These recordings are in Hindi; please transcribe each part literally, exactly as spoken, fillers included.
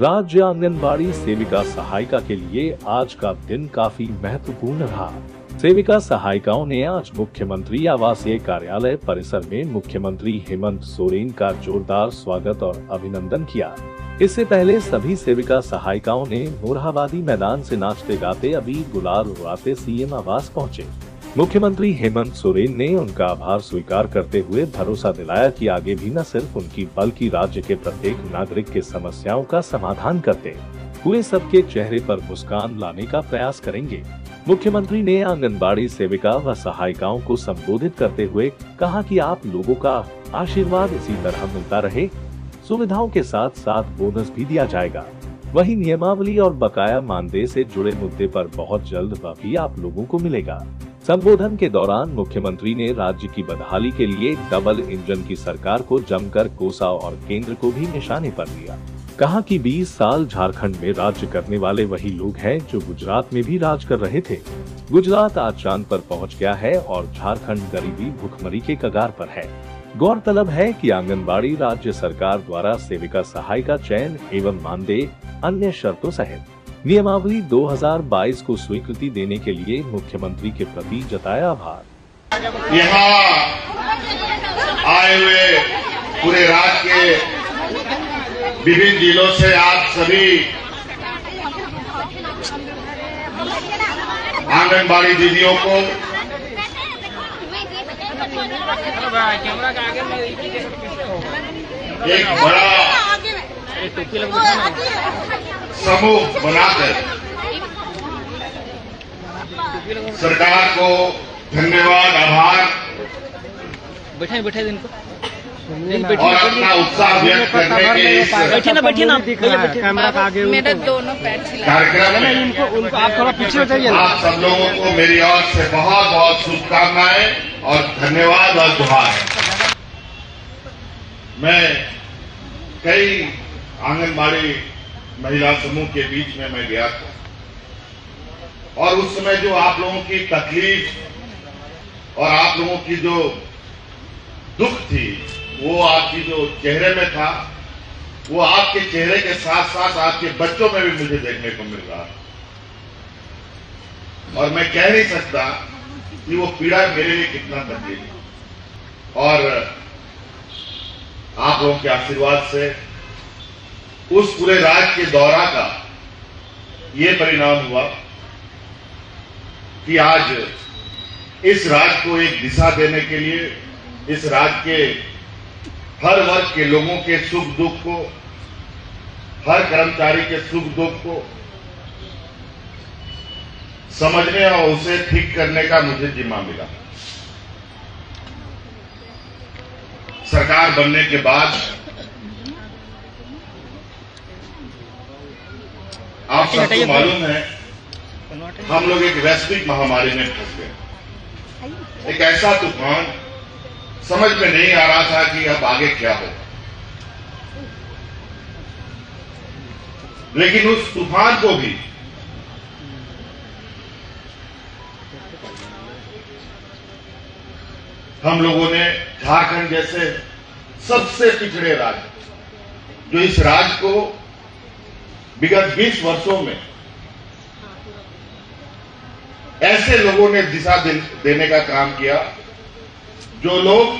राज्य आंगनबाड़ी सेविका सहायिका के लिए आज का दिन काफी महत्वपूर्ण रहा। सेविका सहायिकाओं ने आज मुख्यमंत्री आवासीय कार्यालय परिसर में मुख्यमंत्री हेमंत सोरेन का जोरदार स्वागत और अभिनंदन किया। इससे पहले सभी सेविका सहायिकाओं ने मोरहाबादी मैदान से नाचते गाते अबीर गुलाल उड़ाते सीएम आवास पहुंचे। मुख्यमंत्री हेमंत सोरेन ने उनका आभार स्वीकार करते हुए भरोसा दिलाया कि आगे भी न सिर्फ उनकी बल्कि राज्य के प्रत्येक नागरिक के समस्याओं का समाधान करते हुए सबके चेहरे पर मुस्कान लाने का प्रयास करेंगे। मुख्यमंत्री ने आंगनबाड़ी सेविका व सहायिकाओं को संबोधित करते हुए कहा कि आप लोगों का आशीर्वाद इसी तरह मिलता रहे, सुविधाओं के साथ साथ बोनस भी दिया जाएगा। वहीं नियमावली और बकाया मानदेय से जुड़े मुद्दे पर बहुत जल्द वह भी आप लोगों को मिलेगा। संबोधन के दौरान मुख्यमंत्री ने राज्य की बदहाली के लिए डबल इंजन की सरकार को जमकर कोसा और केंद्र को भी निशाने पर लिया। कहा कि बीस साल झारखंड में राज्य करने वाले वही लोग हैं जो गुजरात में भी राज कर रहे थे। गुजरात आज चांद पर पहुंच गया है और झारखंड गरीबी भुखमरी के कगार पर है। गौरतलब है कि आंगनबाड़ी राज्य सरकार द्वारा सेविका सहायिका चयन एवं मानदेय अन्य शर्तों सहित नियमावली दो हज़ार बाईस को स्वीकृति देने के लिए मुख्यमंत्री के प्रति जताया आभार। यहाँ आए हुए पूरे राज्य के विभिन्न जिलों से आप सभी आंगनबाड़ी दीदियों को एक बड़ा समूह बनाकर सरकार को धन्यवाद आभार बैठाए बैठाए इनको और अपना उत्साह व्यक्त करने के बैठिए ना बैठिए ना कैमरा आगे मेरे दोनों पैर छिला कार्यक्रम में आप थोड़ा पीछे हो जाइए। आप सब लोगों को मेरी ओर से बहुत बहुत शुभकामनाएं और धन्यवाद और दुआएं। मैं कई आंगनबाड़ी महिला समूह के बीच में मैं गया था और उस समय जो आप लोगों की तकलीफ और आप लोगों की जो दुख थी वो आपकी जो चेहरे में था वो आपके चेहरे के साथ साथ आपके बच्चों में भी मुझे देखने को मिल रहा था और मैं कह नहीं सकता कि वो पीड़ा मेरे लिए कितना तकलीफ और आप लोगों के आशीर्वाद से उस पूरे राज्य के दौरा का ये परिणाम हुआ कि आज इस राज्य को एक दिशा देने के लिए इस राज्य के हर वर्ग के लोगों के सुख दुख को हर कर्मचारी के सुख दुख को समझने और उसे ठीक करने का मुझे जिम्मा मिला। सरकार बनने के बाद आप सबको मालूम है हम लोग एक वैश्विक महामारी में फंस गए। एक ऐसा तूफान समझ में नहीं आ रहा था कि अब आगे क्या होगा, लेकिन उस तूफान को भी हम लोगों ने झारखंड जैसे सबसे पिछड़े राज्य जो इस राज्य को विगत बीस वर्षों में ऐसे लोगों ने दिशा देने का काम किया जो लोग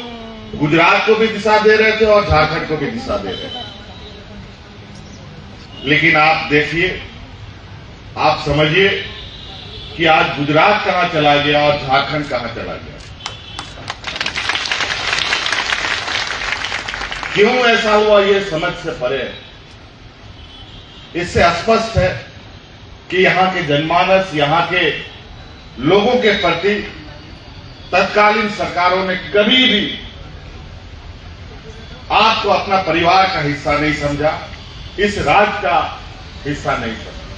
गुजरात को भी दिशा दे रहे थे और झारखंड को भी दिशा दे रहे थे। लेकिन आप देखिए आप समझिए कि आज गुजरात कहां चला गया और झारखंड कहां चला गया। क्यों ऐसा हुआ ये समझ से परे है। इससे स्पष्ट है कि यहां के जनमानस यहां के लोगों के प्रति तत्कालीन सरकारों ने कभी भी आपको अपना परिवार का हिस्सा नहीं समझा, इस राज्य का हिस्सा नहीं समझा।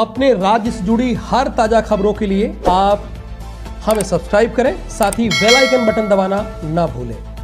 अपने राज्य से जुड़ी हर ताजा खबरों के लिए आप हमें सब्सक्राइब करें, साथ ही बेल आइकन बटन दबाना ना भूलें।